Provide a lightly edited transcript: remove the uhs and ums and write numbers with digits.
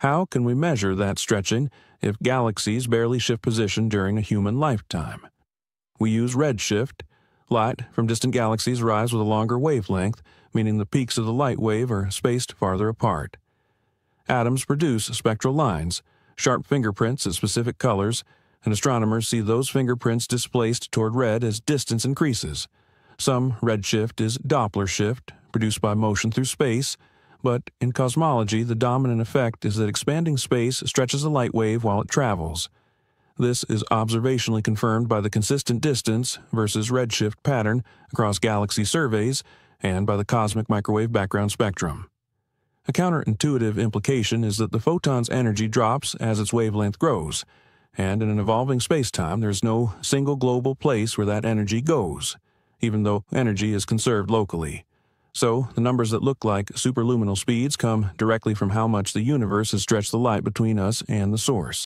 How can we measure that stretching if galaxies barely shift position during a human lifetime? We use redshift. Light from distant galaxies arrives with a longer wavelength, meaning the peaks of the light wave are spaced farther apart. Atoms produce spectral lines, sharp fingerprints at specific colors, and astronomers see those fingerprints displaced toward red as distance increases. Some redshift is Doppler shift, produced by motion through space, but in cosmology the dominant effect is that expanding space stretches a light wave while it travels. This is observationally confirmed by the consistent distance versus redshift pattern across galaxy surveys and by the cosmic microwave background spectrum. A counterintuitive implication is that the photon's energy drops as its wavelength grows, and in an evolving spacetime there's no single global place where that energy goes, even though energy is conserved locally. So, the numbers that look like superluminal speeds come directly from how much the universe has stretched the light between us and the source.